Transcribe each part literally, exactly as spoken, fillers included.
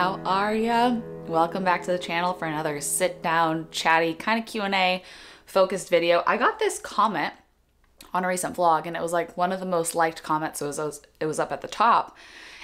how are ya? Welcome back to the channel for another sit down, chatty, kind of Q and A focused video. I got this comment on a recent vlog and it was like one of the most liked comments. It was, it was up at the top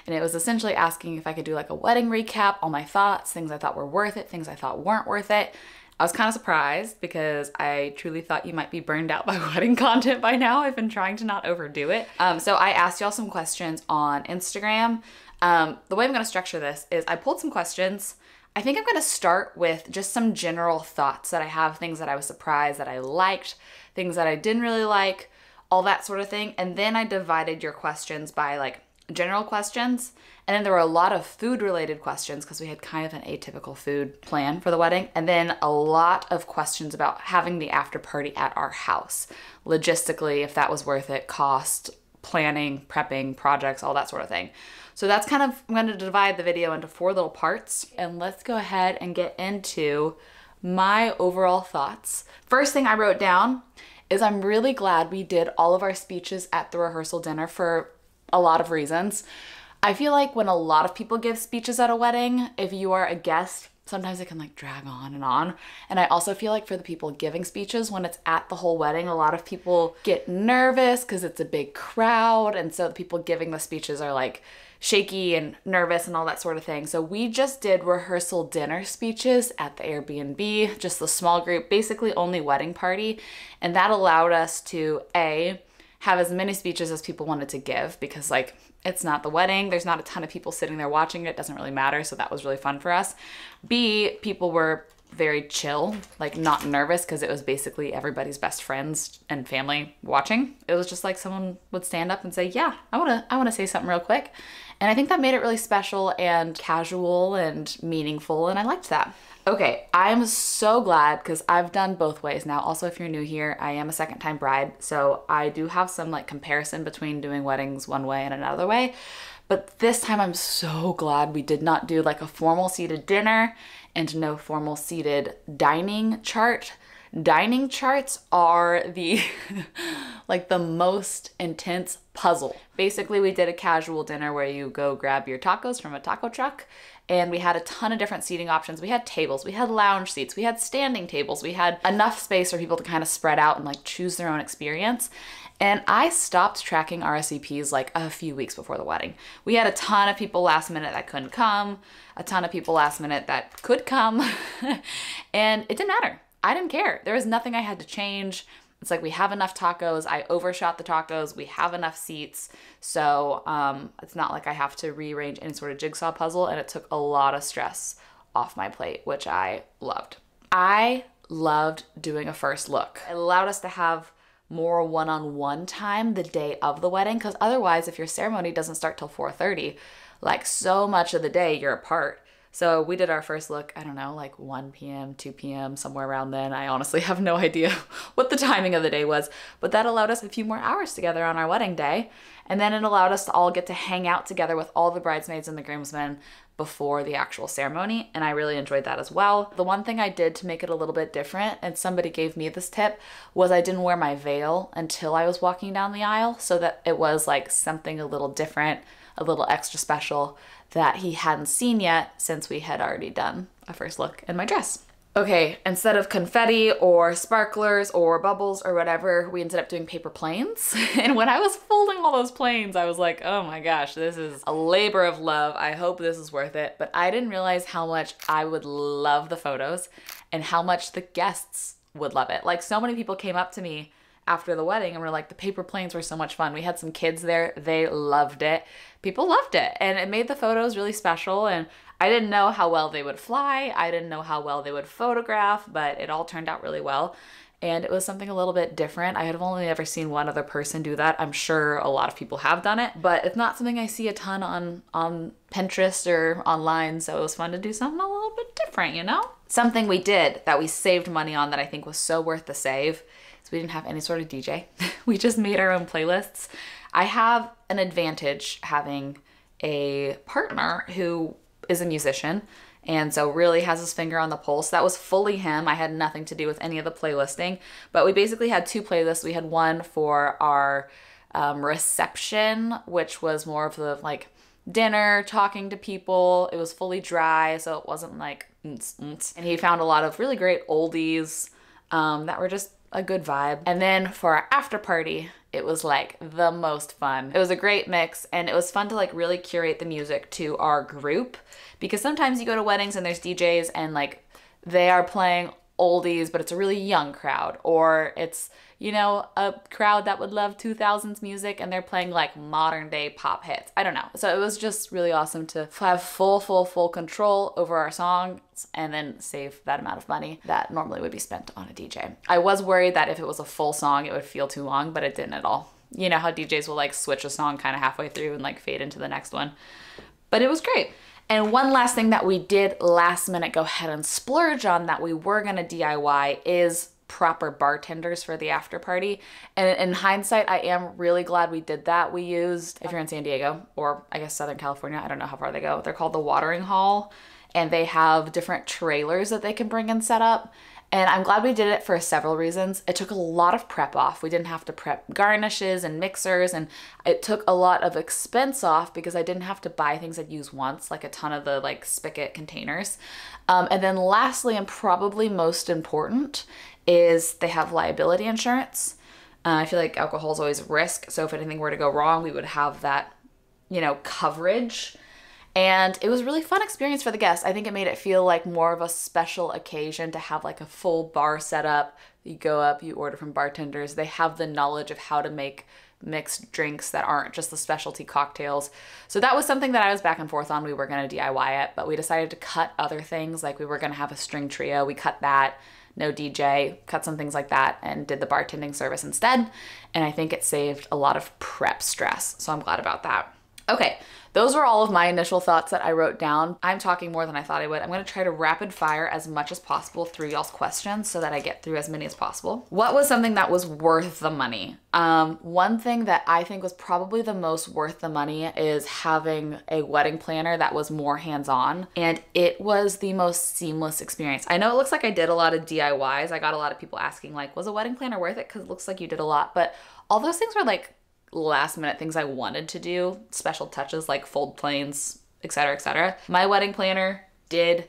and it was essentially asking if I could do like a wedding recap, all my thoughts, things I thought were worth it, things I thought weren't worth it. I was kind of surprised because I truly thought you might be burned out by wedding content by now. I've been trying to not overdo it. Um, so I asked y'all some questions on Instagram. Um, the way I'm gonna structure this is I pulled some questions. I think I'm gonna start with just some general thoughts that I have, things that I was surprised, that I liked, things that I didn't really like, all that sort of thing. And then I divided your questions by like general questions. And then there were a lot of food related questions because we had kind of an atypical food plan for the wedding. And then a lot of questions about having the after party at our house. Logistically, if that was worth it, cost, planning, prepping, projects, all that sort of thing. So that's kind of, I'm going to divide the video into four little parts. And let's go ahead and get into my overall thoughts. First thing I wrote down is I'm really glad we did all of our speeches at the rehearsal dinner for a lot of reasons. I feel like when a lot of people give speeches at a wedding, if you are a guest, sometimes it can like drag on and on. And I also feel like for the people giving speeches, when it's at the whole wedding, a lot of people get nervous because it's a big crowd. And so the people giving the speeches are like shaky and nervous and all that sort of thing. So we just did rehearsal dinner speeches at the Airbnb, just the small group, basically only wedding party. And that allowed us to A, have as many speeches as people wanted to give because like it's not the wedding, there's not a ton of people sitting there watching it, it doesn't really matter, so that was really fun for us. B, people were very chill, like not nervous because it was basically everybody's best friends and family watching. It was just like someone would stand up and say, yeah, I want to I want to say something real quick. And I think that made it really special and casual and meaningful, and I liked that. Okay, I'm so glad because I've done both ways now. Also, if you're new here, I am a second time bride, so I do have some like comparison between doing weddings one way and another way. But this time I'm so glad we did not do like a formal seated dinner and no formal seated dining chart. Dining charts are the like the most intense puzzle. Basically, we did a casual dinner where you go grab your tacos from a taco truck, and we had a ton of different seating options. We had tables, we had lounge seats, we had standing tables, we had enough space for people to kind of spread out and like choose their own experience. And I stopped tracking R S V Ps like a few weeks before the wedding. We had a ton of people last minute that couldn't come, a ton of people last minute that could come, and it didn't matter. I didn't care. There was nothing I had to change. It's like, we have enough tacos. I overshot the tacos. We have enough seats. So um, it's not like I have to rearrange any sort of jigsaw puzzle. And it took a lot of stress off my plate, which I loved. I loved doing a first look. It allowed us to have more one-on-one time the day of the wedding. Cause otherwise, if your ceremony doesn't start till four thirty, like so much of the day you're apart. So we did our first look, I don't know, like one P M, two P M, somewhere around then. I honestly have no idea what the timing of the day was, but that allowed us a few more hours together on our wedding day. And then it allowed us to all get to hang out together with all the bridesmaids and the groomsmen before the actual ceremony. And I really enjoyed that as well. The one thing I did to make it a little bit different, and somebody gave me this tip, was I didn't wear my veil until I was walking down the aisle, so that it was like something a little different, a little extra special that he hadn't seen yet since we had already done a first look in my dress. Okay, instead of confetti or sparklers or bubbles or whatever, we ended up doing paper planes. And when I was folding all those planes, I was like, oh my gosh, this is a labor of love. I hope this is worth it. But I didn't realize how much I would love the photos and how much the guests would love it. Like, so many people came up to me after the wedding and we're like, the paper planes were so much fun. We had some kids there, they loved it. People loved it, and it made the photos really special. And I didn't know how well they would fly. I didn't know how well they would photograph, but it all turned out really well. And it was something a little bit different. I have only ever seen one other person do that. I'm sure a lot of people have done it, but it's not something I see a ton on, on Pinterest or online. So it was fun to do something a little bit different, you know? Something we did that we saved money on that I think was so worth the save. So we didn't have any sort of D J. We just made our own playlists. I have an advantage having a partner who is a musician, and so really has his finger on the pulse. That was fully him. I had nothing to do with any of the playlisting, but we basically had two playlists. We had one for our um, reception, which was more of the like dinner, talking to people. It was fully dry, so it wasn't like mm-ts, mm-ts. And he found a lot of really great oldies um, that were just a good vibe. And then for our after party, it was like the most fun. It was a great mix, and it was fun to like really curate the music to our group, because sometimes you go to weddings and there's D Js and like they are playing oldies, but it's a really young crowd, or it's, you know, a crowd that would love two thousands music and they're playing like modern day pop hits. I don't know. So it was just really awesome to have full, full, full control over our songs and then save that amount of money that normally would be spent on a D J. I was worried that if it was a full song, it would feel too long, but it didn't at all. You know how D Js will like switch a song kind of halfway through and like fade into the next one, but it was great. And one last thing that we did last minute go ahead and splurge on that we were gonna D I Y is proper bartenders for the after party. And in hindsight, I am really glad we did that. We used, if you're in San Diego or I guess Southern California, I don't know how far they go, they're called the Watering Hall, and they have different trailers that they can bring and set up. And I'm glad we did it for several reasons. It took a lot of prep off. We didn't have to prep garnishes and mixers, and it took a lot of expense off because I didn't have to buy things I'd use once, like a ton of the like spigot containers. Um, and then lastly, and probably most important, is they have liability insurance. Uh, I feel like alcohol is always a risk. So if anything were to go wrong, we would have that, you know, coverage. And it was a really fun experience for the guests. I think it made it feel like more of a special occasion to have like a full bar set up. You go up, you order from bartenders. They have the knowledge of how to make mixed drinks that aren't just the specialty cocktails. So that was something that I was back and forth on. We were gonna D I Y it, but we decided to cut other things. Like we were gonna have a string trio. We cut that, no D J, cut some things like that, and did the bartending service instead. And I think it saved a lot of prep stress. So I'm glad about that. Okay, those were all of my initial thoughts that I wrote down. I'm talking more than I thought I would. I'm gonna try to rapid fire as much as possible through y'all's questions so that I get through as many as possible. What was something that was worth the money? Um, one thing that I think was probably the most worth the money is having a wedding planner that was more hands-on, and it was the most seamless experience. I know it looks like I did a lot of D I Ys. I got a lot of people asking like, was a wedding planner worth it? Cause it looks like you did a lot, but all those things were like, last minute things I wanted to do, special touches like fold planes, et cetera, et cetera. My wedding planner did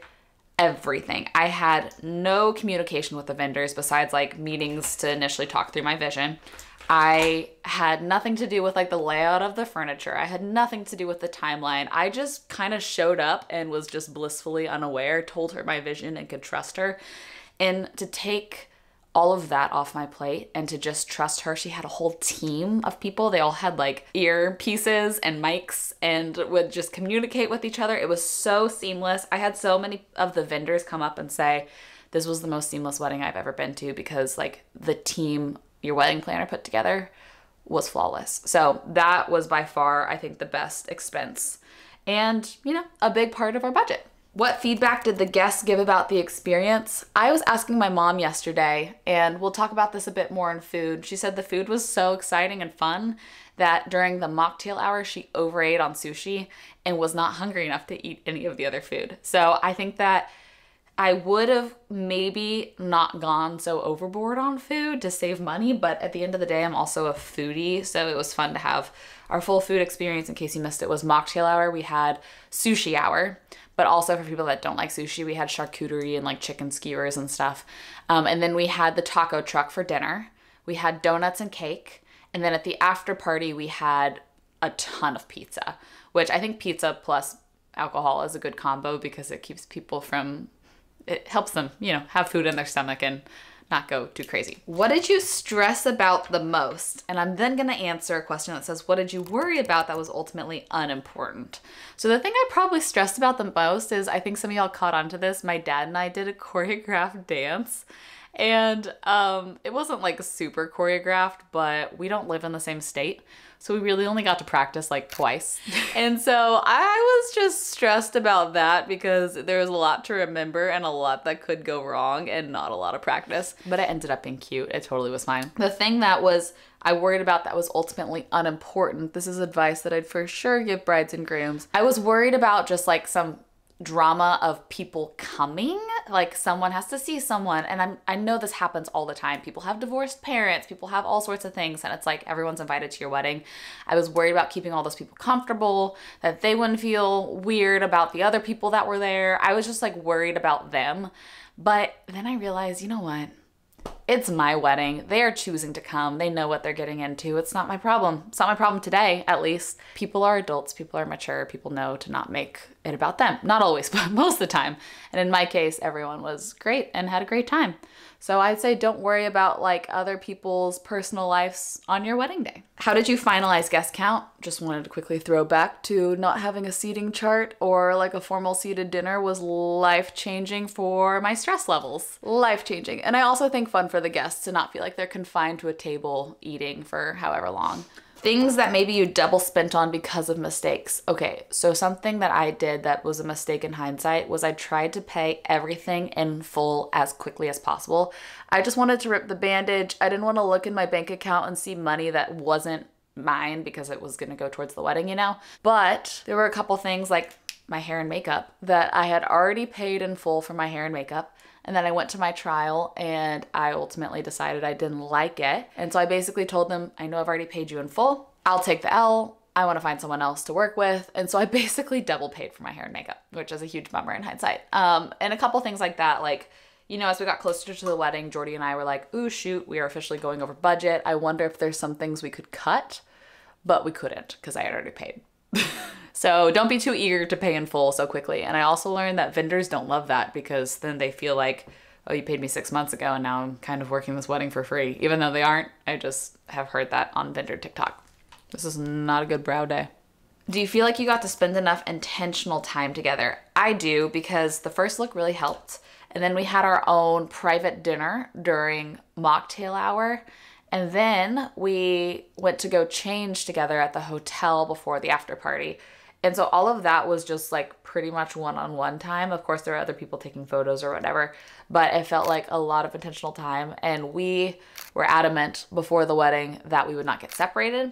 everything. I had no communication with the vendors besides like meetings to initially talk through my vision. I had nothing to do with like the layout of the furniture. I had nothing to do with the timeline. I just kind of showed up and was just blissfully unaware, told her my vision and could trust her. And to take all of that off my plate and to just trust her. She had a whole team of people. They all had like earpieces and mics and would just communicate with each other. It was so seamless. I had so many of the vendors come up and say, this was the most seamless wedding I've ever been to, because like the team your wedding planner put together was flawless. So that was by far, I think, the best expense and, you know, a big part of our budget. What feedback did the guests give about the experience? I was asking my mom yesterday, and we'll talk about this a bit more in food. She said the food was so exciting and fun that during the mocktail hour, she overate on sushi and was not hungry enough to eat any of the other food. So I think that I would have maybe not gone so overboard on food to save money, but at the end of the day, I'm also a foodie, so it was fun to have our full food experience. In case you missed it, was mocktail hour. We had sushi hour, but also for people that don't like sushi, we had charcuterie and like chicken skewers and stuff. Um, and then we had the taco truck for dinner. We had donuts and cake. And then at the after party, we had a ton of pizza, which I think pizza plus alcohol is a good combo because it keeps people from, it helps them, you know, have food in their stomach and not go too crazy. What did you stress about the most? And I'm then gonna answer a question that says, what did you worry about that was ultimately unimportant? So the thing I probably stressed about the most is, I think some of y'all caught onto this, my dad and I did a choreographed dance. And um, it wasn't like super choreographed, but we don't live in the same state. So we really only got to practice like twice. And so I was just stressed about that because there was a lot to remember and a lot that could go wrong and not a lot of practice, but it ended up being cute. It totally was fine. The thing that was I worried about that was ultimately unimportant. This is advice that I'd for sure give brides and grooms. I was worried about just like some drama of people coming, like someone has to see someone. And I'm, I know this happens all the time. People have divorced parents, people have all sorts of things, and it's like everyone's invited to your wedding. I was worried about keeping all those people comfortable, that they wouldn't feel weird about the other people that were there. I was just like worried about them. But then I realized, you know what? It's my wedding. They are choosing to come. They know what they're getting into. It's not my problem. It's not my problem today, at least. People are adults. People are mature. People know to not make it about them. Not always, but most of the time. And in my case, everyone was great and had a great time. So I'd say don't worry about like other people's personal lives on your wedding day. How did you finalize guest count? Just wanted to quickly throw back to not having a seating chart or like a formal seated dinner was life-changing for my stress levels. Life-changing. And I also think fun for the guests to not feel like they're confined to a table eating for however long. Things that maybe you double spent on because of mistakes. Okay, so something that I did that was a mistake in hindsight was I tried to pay everything in full as quickly as possible. I just wanted to rip the bandage. I didn't want to look in my bank account and see money that wasn't mine because it was going to go towards the wedding, you know? But there were a couple things like my hair and makeup that I had already paid in full for my hair and makeup. And then I went to my trial and I ultimately decided I didn't like it. And so I basically told them, I know I've already paid you in full. I'll take the L. I want to find someone else to work with. And so I basically double paid for my hair and makeup, which is a huge bummer in hindsight. Um, and a couple things like that, like, you know, as we got closer to the wedding, Jordy and I were like, ooh, shoot, we are officially going over budget. I wonder if there's some things we could cut, but we couldn't because I had already paid. So don't be too eager to pay in full so quickly. And I also learned that vendors don't love that because then they feel like, oh, you paid me six months ago and now I'm kind of working this wedding for free, even though they aren't. I just have heard that on vendor TikTok. This is not a good brow day. Do you feel like you got to spend enough intentional time together? I do, because the first look really helped. And then we had our own private dinner during mocktail hour. And then we went to go change together at the hotel before the after party. And so all of that was just like pretty much one-on-one time. Of course, there were other people taking photos or whatever, but it felt like a lot of intentional time. And we were adamant before the wedding that we would not get separated.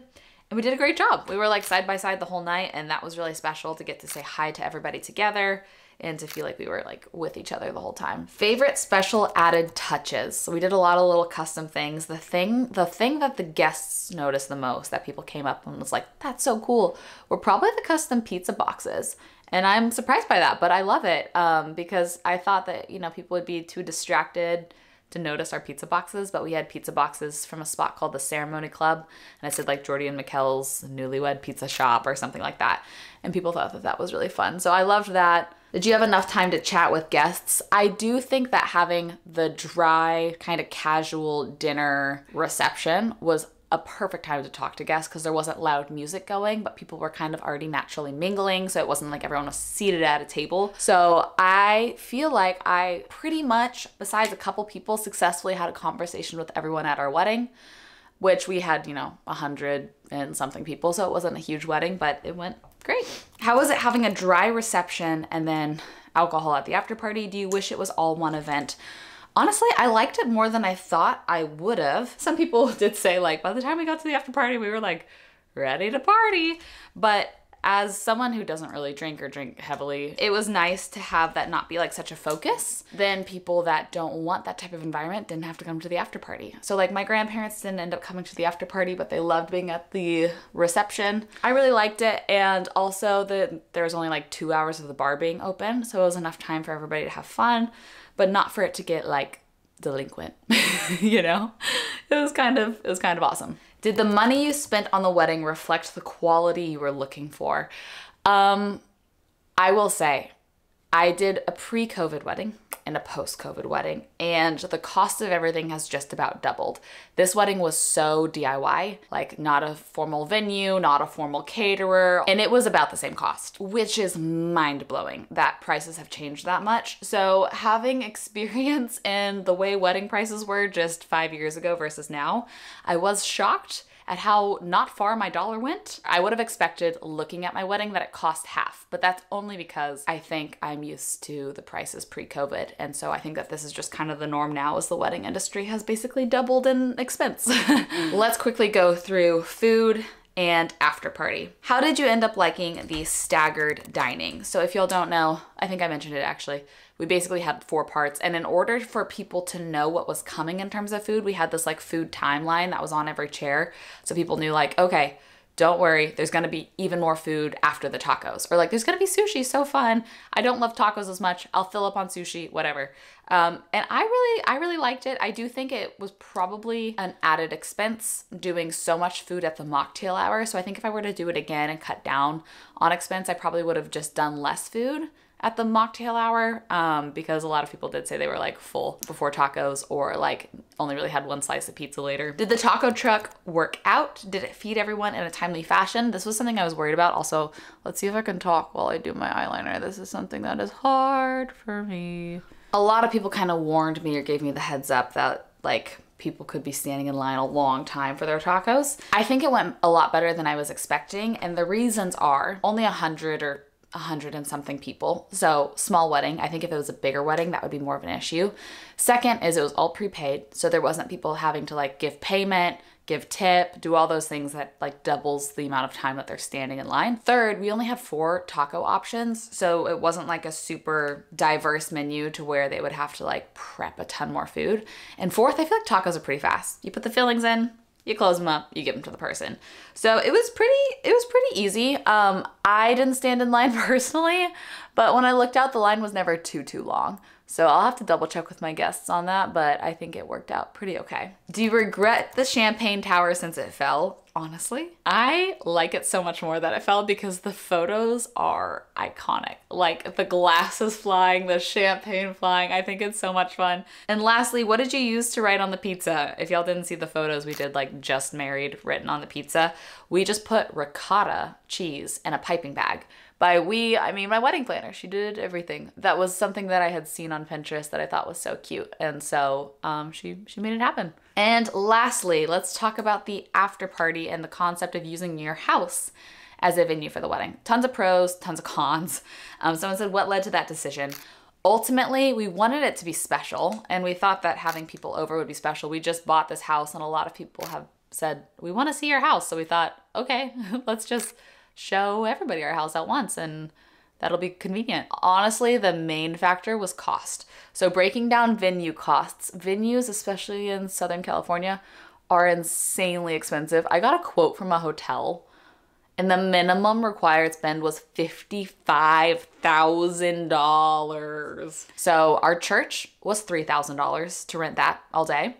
And we did a great job. We were like side by side the whole night. And that was really special to get to say hi to everybody together and to feel like we were like with each other the whole time. Favorite special added touches. So we did a lot of little custom things. The thing, the thing that the guests noticed the most, that people came up and was like, that's so cool, were probably the custom pizza boxes. And I'm surprised by that, but I love it um, because I thought that, you know, people would be too distracted to notice our pizza boxes, but we had pizza boxes from a spot called the Ceremony Club. And I said like Jordy and Mikkel's newlywed pizza shop or something like that. And people thought that that was really fun. So I loved that. Did you have enough time to chat with guests? I do think that having the dry kind of casual dinner reception was a perfect time to talk to guests because there wasn't loud music going, but people were kind of already naturally mingling. So it wasn't like everyone was seated at a table. So I feel like I pretty much, besides a couple people, successfully had a conversation with everyone at our wedding, which we had, you know, a hundred and something people. So it wasn't a huge wedding, but it went great. How was it having a dry reception and then alcohol at the after party? Do you wish it was all one event? Honestly, I liked it more than I thought I would have. Some people did say like, by the time we got to the after party, we were like ready to party. But as someone who doesn't really drink or drink heavily, it was nice to have that not be like such a focus. Then people that don't want that type of environment didn't have to come to the after party. So like my grandparents didn't end up coming to the after party, but they loved being at the reception. I really liked it. And also the, there was only like two hours of the bar being open. So it was enough time for everybody to have fun, but not for it to get like delinquent, you know? It was kind of, it was kind of awesome. Did the money you spent on the wedding reflect the quality you were looking for? Um, I will say, I did a pre-COVID wedding and a post-COVID wedding, and the cost of everything has just about doubled. This wedding was so D I Y, like not a formal venue, not a formal caterer, and it was about the same cost, which is mind-blowing that prices have changed that much. So having experience in the way wedding prices were just five years ago versus now, I was shocked at how not far my dollar went. I would have expected looking at my wedding that it cost half, but that's only because I think I'm used to the prices pre-COVID. And so I think that this is just kind of the norm now as the wedding industry has basically doubled in expense. Let's quickly go through food, and after party. How did you end up liking the staggered dining? So if y'all don't know, I think I mentioned it actually, we basically had four parts, and in order for people to know what was coming in terms of food, we had this like food timeline that was on every chair. So people knew like, okay, don't worry, there's gonna be even more food after the tacos. Or like, there's gonna be sushi, so fun. I don't love tacos as much. I'll fill up on sushi, whatever. Um, and I really, I really liked it. I do think it was probably an added expense doing so much food at the mocktail hour. So I think if I were to do it again and cut down on expense, I probably would have just done less food at the mocktail hour, um, because a lot of people did say they were like full before tacos or like only really had one slice of pizza later. Did the taco truck work out? Did it feed everyone in a timely fashion? This was something I was worried about. Also, let's see if I can talk while I do my eyeliner. This is something that is hard for me. A lot of people kind of warned me or gave me the heads up that like people could be standing in line a long time for their tacos. I think it went a lot better than I was expecting. And the reasons are only a hundred or a hundred and something people. So small wedding. I think if it was a bigger wedding, that would be more of an issue. Second is it was all prepaid. So there wasn't people having to like give payment, give tip, do all those things that like doubles the amount of time that they're standing in line. Third, we only had four taco options. So it wasn't like a super diverse menu to where they would have to like prep a ton more food. And fourth, I feel like tacos are pretty fast. You put the fillings in, you close them up, you give them to the person. So it was pretty, it was pretty easy. Um, I didn't stand in line personally, but when I looked out, the line was never too, too long. So I'll have to double check with my guests on that, but I think it worked out pretty okay. Do you regret the champagne tower since it fell? Honestly, I like it so much more that it fell because the photos are iconic. Like the glasses flying, the champagne flying. I think it's so much fun. And lastly, what did you use to write on the pizza? If y'all didn't see the photos, we did like just married written on the pizza. We just put ricotta cheese in a piping bag. By we, I mean my wedding planner. She did everything. That was something that I had seen on Pinterest that I thought was so cute. And so um, she, she made it happen. And lastly, let's talk about the after party and the concept of using your house as a venue for the wedding. Tons of pros, tons of cons. Um, someone said, what led to that decision? Ultimately, we wanted it to be special, and we thought that having people over would be special. We just bought this house, and a lot of people have said, we want to see your house. So we thought, okay, let's just show everybody our house at once and that'll be convenient. Honestly, the main factor was cost. So breaking down venue costs, venues, especially in Southern California, are insanely expensive. I got a quote from a hotel and the minimum required spend was fifty-five thousand dollars. So our church was three thousand dollars to rent that all day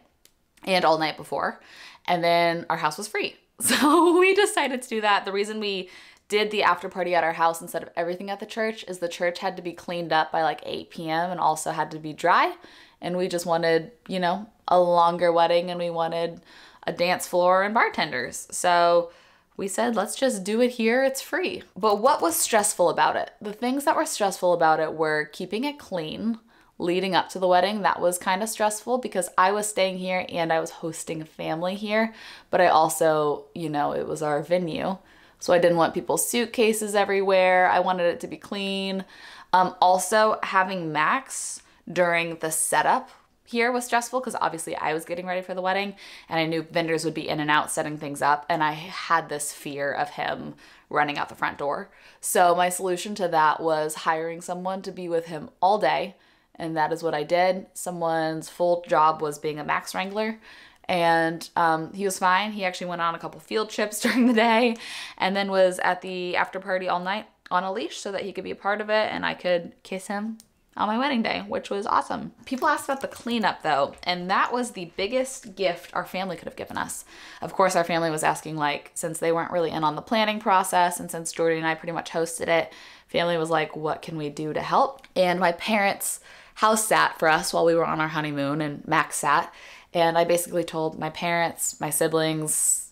and all night before. And then our house was free. So we decided to do that. The reason we did the after party at our house instead of everything at the church is the church had to be cleaned up by like eight p m and also had to be dry. And we just wanted, you know, a longer wedding, and we wanted a dance floor and bartenders. So we said, let's just do it here. It's free. But what was stressful about it? The things that were stressful about it were keeping it clean leading up to the wedding. That was kind of stressful because I was staying here and I was hosting a family here, but I also, you know, it was our venue. So I didn't want people's suitcases everywhere. I wanted it to be clean. Um, also having Max during the setup here was stressful because obviously I was getting ready for the wedding and I knew vendors would be in and out setting things up, and I had this fear of him running out the front door. So my solution to that was hiring someone to be with him all day. And that is what I did. Someone's full job was being a Max Wrangler, and um, he was fine. He actually went on a couple field trips during the day and then was at the after party all night on a leash so that he could be a part of it and I could kiss him on my wedding day, which was awesome. People asked about the cleanup though, and that was the biggest gift our family could have given us. Of course, our family was asking, like, since they weren't really in on the planning process and since Jordy and I pretty much hosted it, family was like, what can we do to help? And my parents house sat for us while we were on our honeymoon, and Max sat. And I basically told my parents, my siblings,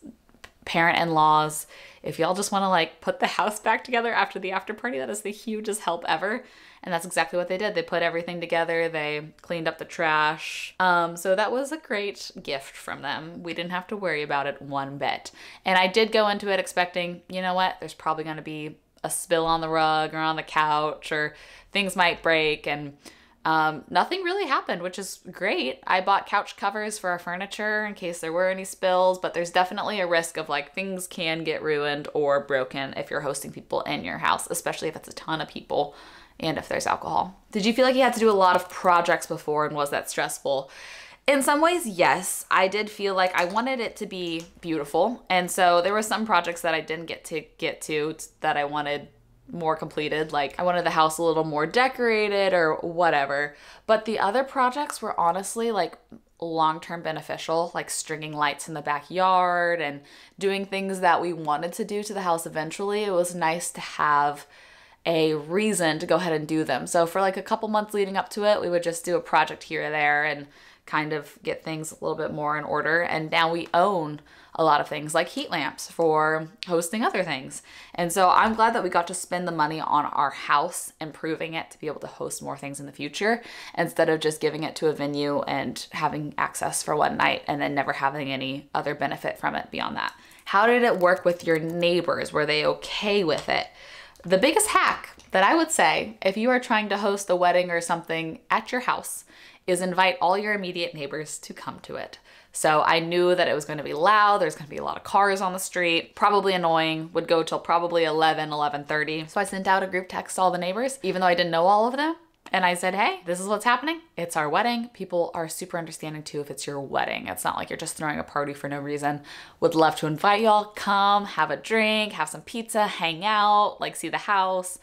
parent-in-laws, if y'all just want to like put the house back together after the after party, that is the hugest help ever. And that's exactly what they did. They put everything together. They cleaned up the trash. Um, so that was a great gift from them. We didn't have to worry about it one bit. And I did go into it expecting, you know what, there's probably going to be a spill on the rug or on the couch, or things might break. And Um, nothing really happened, which is great. I bought couch covers for our furniture in case there were any spills, but there's definitely a risk of like things can get ruined or broken if you're hosting people in your house, especially if it's a ton of people and if there's alcohol. Did you feel like you had to do a lot of projects before and was that stressful? In some ways, yes. I did feel like I wanted it to be beautiful. And so there were some projects that I didn't get to get to that I wanted more completed, like I wanted the house a little more decorated or whatever. But the other projects were honestly like long-term beneficial, like stringing lights in the backyard and doing things that we wanted to do to the house eventually. It was nice to have a reason to go ahead and do them. So for like a couple months leading up to it, we would just do a project here or there and kind of get things a little bit more in order. And now we own a lot of things like heat lamps for hosting other things. And so I'm glad that we got to spend the money on our house, improving it to be able to host more things in the future instead of just giving it to a venue and having access for one night and then never having any other benefit from it beyond that. How did it work with your neighbors? Were they okay with it? The biggest hack that I would say, if you are trying to host a wedding or something at your house, is invite all your immediate neighbors to come to it. So I knew that it was going to be loud, there's going to be a lot of cars on the street, probably annoying, would go till probably eleven, eleven thirty. So I sent out a group text to all the neighbors, even though I didn't know all of them. And I said, hey, this is what's happening. It's our wedding. People are super understanding too if it's your wedding. It's not like you're just throwing a party for no reason. Would love to invite y'all, come, have a drink, have some pizza, hang out, like see the house.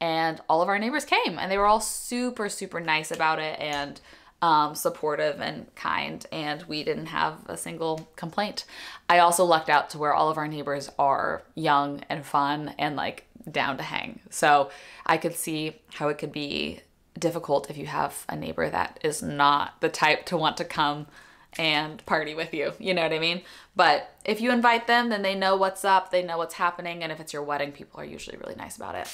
And all of our neighbors came and they were all super, super nice about it and um, supportive and kind. And we didn't have a single complaint. I also lucked out to where all of our neighbors are young and fun and like down to hang. So I could see how it could be difficult if you have a neighbor that is not the type to want to come and party with you, you know what I mean? But if you invite them, then they know what's up, they know what's happening, and if it's your wedding, people are usually really nice about it.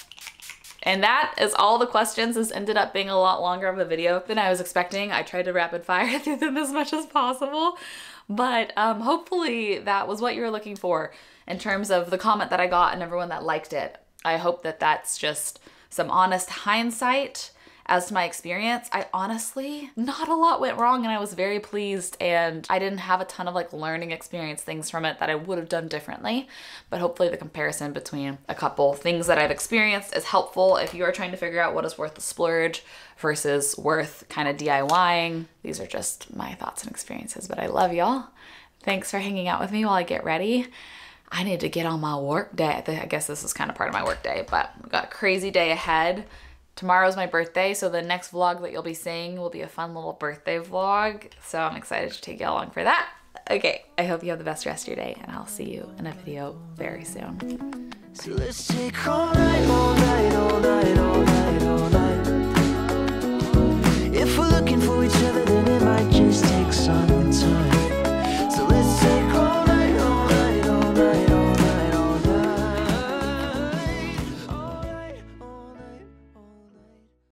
And that is all the questions. This ended up being a lot longer of a video than I was expecting. I tried to rapid fire through them as much as possible, but um, hopefully that was what you were looking for in terms of the comment that I got and everyone that liked it. I hope that that's just some honest hindsight as to my experience. I honestly, not a lot went wrong and I was very pleased and I didn't have a ton of like learning experience things from it that I would have done differently, but hopefully the comparison between a couple things that I've experienced is helpful if you are trying to figure out what is worth the splurge versus worth kind of DIYing. These are just my thoughts and experiences, but I love y'all. Thanks for hanging out with me while I get ready. I need to get on my work day. I guess this is kind of part of my work day, but I've got a crazy day ahead. Tomorrow's my birthday, so the next vlog that you'll be seeing will be a fun little birthday vlog. So I'm excited to take you along for that. Okay, I hope you have the best rest of your day, and I'll see you in a video very soon. So let's take all night, all night, all night, all night, all night. If we're looking for each other, then it might just take some time.